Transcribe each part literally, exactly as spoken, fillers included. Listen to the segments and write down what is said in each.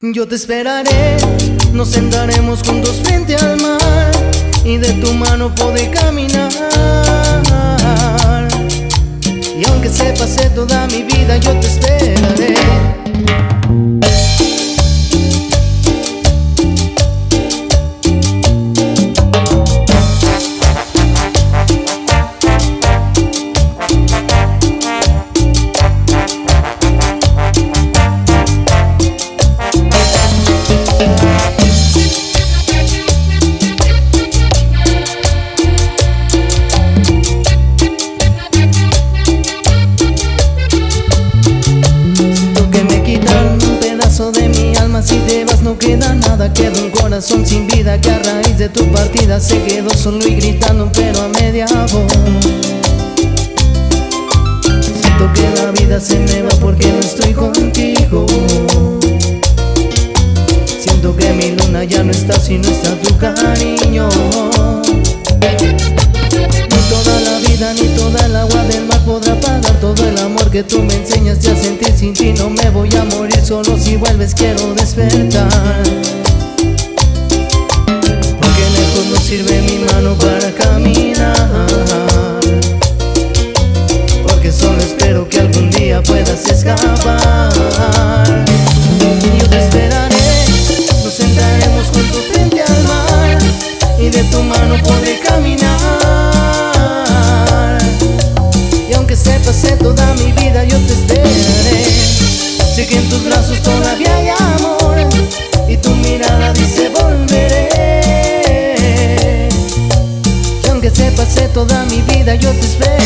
Yo te esperaré, nos sentaremos juntos frente al mar y de tu mano podré caminar. Y aunque se pase toda mi vida, yo te esperaré. Quedó un corazón sin vida que a raíz de tu partida se quedó solo y gritando, pero a media voz. Siento que la vida se me va porque no estoy contigo. Siento que mi luna ya no está si no está tu cariño. Ni toda la vida ni toda el agua del mar podrá pagar todo el amor que tú me enseñaste a sentir. Sin ti no me voy a morir, solo si vuelves quiero despertar. No sirve mi mano para caminar, porque solo espero que algún día puedas escapar. Yo te esperaré, nos sentaremos juntos frente al mar y de tu mano podré caminar. Y aunque se pase toda mi vida, yo te esperaré. Sé que en tus brazos todavía hay amor y tu mirada dice volveré. Que se pase toda mi vida, yo te esperaré.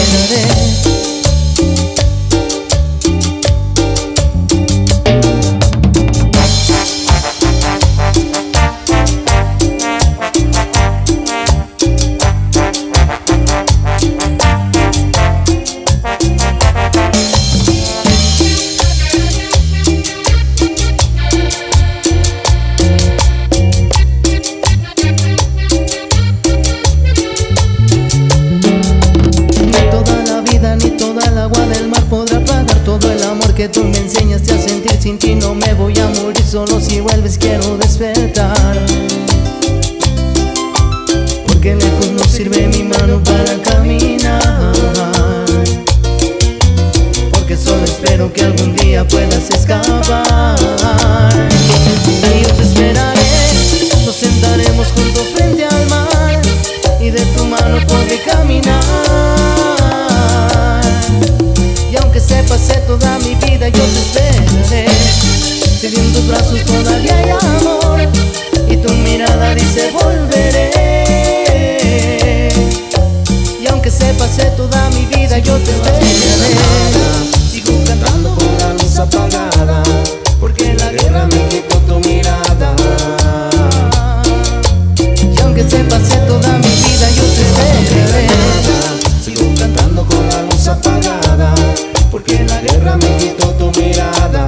Tú me enseñaste a sentir, sin ti no me voy a morir, solo si vuelves quiero despertar. Porque lejos no sirve mi mano para caminar, porque solo espero que algún día puedas escapar. Y yo te esperaré, nos sentaremos juntos frente al mar y de tu mano podré caminar. Y aunque se pase toda mi vida, yo te esperaré. Si en tus brazos todavía hay amor y tu mirada dice volveré. Y aunque se pase toda mi vida, yo te esperaré. Sigo cantando con la luz apagada, porque la guerra me quitó tu mirada. Y aunque se pase toda mi vida, yo te esperaré. Sigo cantando con la luz apagada, porque la guerra me quitó tu mirada.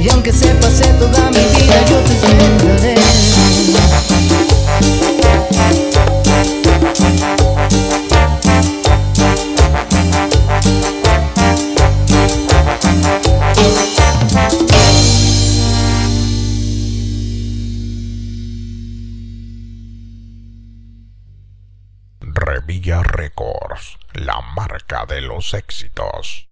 Y aunque se pase toda mi vida, yo te esperaré. Revilla Records, la marca de los éxitos.